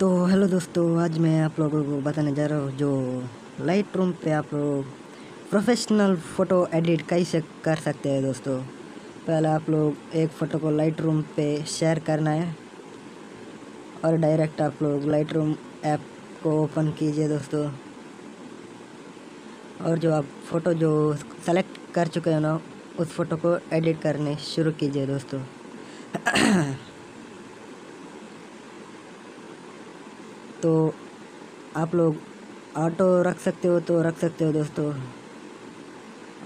तो हेलो दोस्तों, आज मैं आप लोगों को बताने जा रहा हूँ जो लाइटरूम पे आप लोग प्रोफेशनल फ़ोटो एडिट कैसे कर सकते हैं। दोस्तों पहले आप लोग एक फ़ोटो को लाइटरूम पे शेयर करना है और डायरेक्ट आप लोग लाइटरूम ऐप को ओपन कीजिए दोस्तों। और जो आप फ़ोटो जो सेलेक्ट कर चुके हो ना, उस फ़ोटो को एडिट करने शुरू कीजिए दोस्तों। तो आप लोग ऑटो रख सकते हो तो रख सकते हो दोस्तों,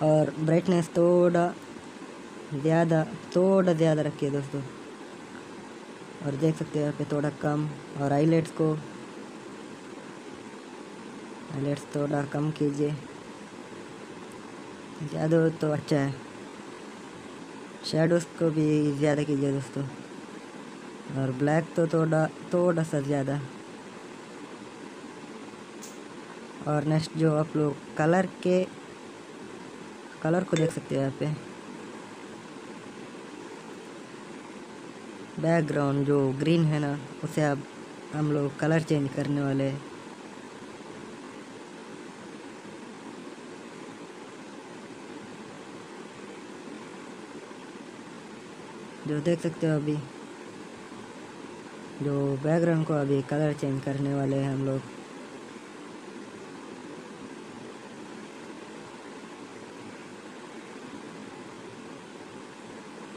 और ब्राइटनेस थोड़ा ज़्यादा रखिए दोस्तों। और देख सकते हो यहाँ पे थोड़ा कम, और हाईलाइट्स थोड़ा कम कीजिए, ज़्यादा हो तो अच्छा है। शेडोज़ को भी ज़्यादा कीजिए दोस्तों, और ब्लैक तो थोड़ा सा ज़्यादा। और नेक्स्ट जो आप लोग कलर को देख सकते हो यहाँ पे, बैकग्राउंड जो ग्रीन है ना, उसे अब हम लोग कलर चेंज करने वाले हैं। जो देख सकते हो अभी जो बैकग्राउंड को अभी कलर चेंज करने वाले हैं हम लोग।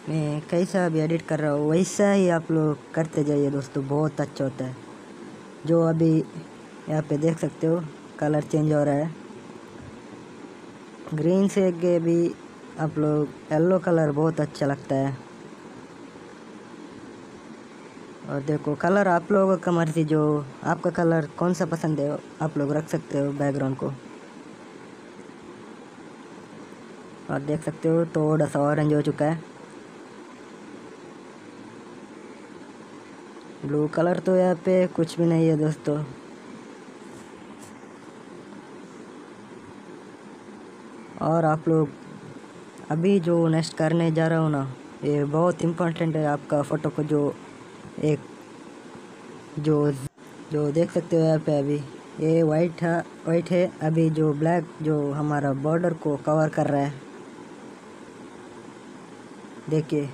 मैं कैसा भी एडिट कर रहा हूँ वैसा ही आप लोग करते जाइए दोस्तों, बहुत अच्छा होता है। जो अभी यहाँ पे देख सकते हो कलर चेंज हो रहा है, ग्रीन से के भी आप लोग येलो कलर बहुत अच्छा लगता है। और देखो कलर आप लोगों का मर्जी, जो आपका कलर कौन सा पसंद है आप लोग रख सकते हो बैकग्राउंड को। और देख सकते हो थोड़ा सा ऑरेंज हो चुका है। ब्लू कलर तो यहाँ पे कुछ भी नहीं है दोस्तों। और आप लोग अभी जो नेक्स्ट करने जा रहा हूँ ना, ये बहुत इम्पोर्टेंट है आपका फ़ोटो को। जो एक जो देख सकते हो यहाँ पे अभी ये वाइट है। अभी जो ब्लैक जो हमारा बॉर्डर को कवर कर रहा है, देखिए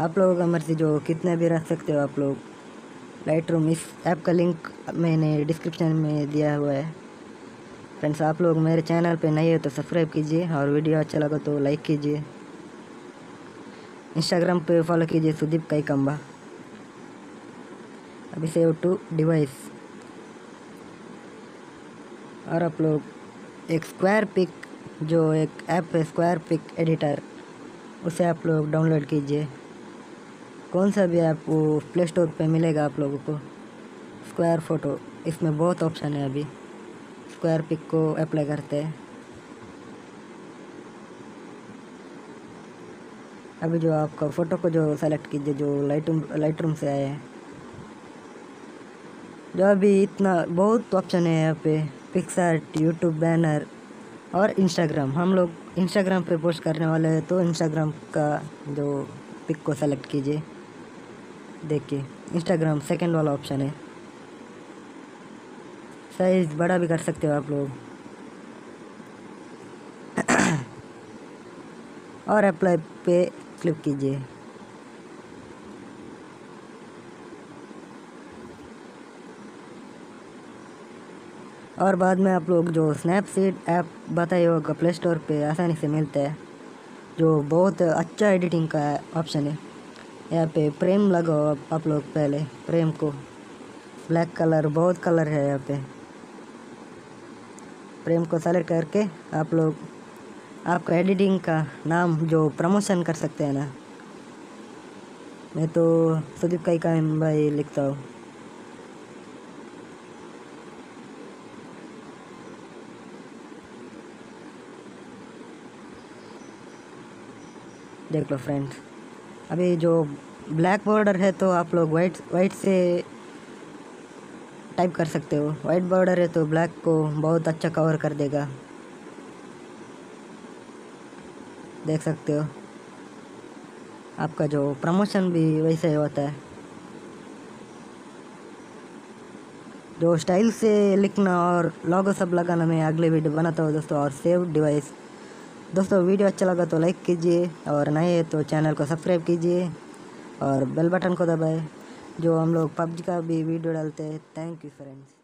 आप लोगों का मर्जी, जो कितने भी रख सकते हो आप लोग लाइटरूम। इस ऐप का लिंक मैंने डिस्क्रिप्शन में दिया हुआ है। फ्रेंड्स आप लोग मेरे चैनल पे नए हो तो सब्सक्राइब कीजिए, और वीडियो अच्छा लगा तो लाइक कीजिए। इंस्टाग्राम पे फॉलो कीजिए सुदीप काईकंबा। अभी सेव टू डिवाइस। और आप लोग एक स्क्वायर पिक जो एक ऐप है, स्क्वायर पिक एडिटर, उसे आप लोग डाउनलोड कीजिए। कौन सा भी ऐप वो प्ले स्टोर पर मिलेगा आप लोगों को। स्क्वायर फ़ोटो, इसमें बहुत ऑप्शन है। अभी स्क्वायर पिक को अप्लाई करते हैं। अभी जो आपका फ़ोटो को जो सेलेक्ट कीजिए, जो लाइटरूम से आया है। जो अभी इतना बहुत ऑप्शन है यहाँ पे, पिक्सार्ट, यूट्यूब बैनर और इंस्टाग्राम। हम लोग इंस्टाग्राम पे पोस्ट करने वाले हैं, तो इंस्टाग्राम का जो पिक को सेलेक्ट कीजिए। देखिए इंस्टाग्राम सेकंड वाला ऑप्शन है। साइज बड़ा भी कर सकते हो आप लोग। और अप्लाई पे क्लिक कीजिए। और बाद में आप लोग जो स्नैपसीड ऐप बताए होगा, प्ले स्टोर पे आसानी से मिलता है, जो बहुत अच्छा एडिटिंग का ऑप्शन है। यहाँ पे फ्रेम लगाओ आप लोग, पहले फ्रेम को ब्लैक कलर, बहुत कलर है यहाँ पे। फ्रेम को सेलेक्ट करके आप लोग आपका एडिटिंग का नाम जो प्रमोशन कर सकते हैं ना। मैं तो सुदीप काईकंबा ही लिखता हूँ। देख लो फ्रेंड्स, अभी जो ब्लैक बॉर्डर है तो आप लोग वाइट से टाइप कर सकते हो। वाइट बॉर्डर है तो ब्लैक को बहुत अच्छा कवर कर देगा, देख सकते हो। आपका जो प्रमोशन भी वैसे ही होता है। तो स्टाइल से लिखना और लोगो सब लगाना मैं अगले वीडियो बनाता हूँ दोस्तों, और सेव डिवाइस। दोस्तों वीडियो अच्छा लगा तो लाइक कीजिए, और नए तो चैनल को सब्सक्राइब कीजिए और बेल बटन को दबाएं, जो हम लोग पबजी का भी वीडियो डालते हैं। Thank you friends.